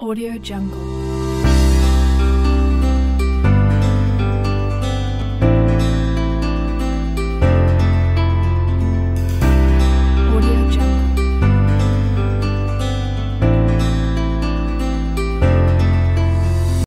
AudioJungle.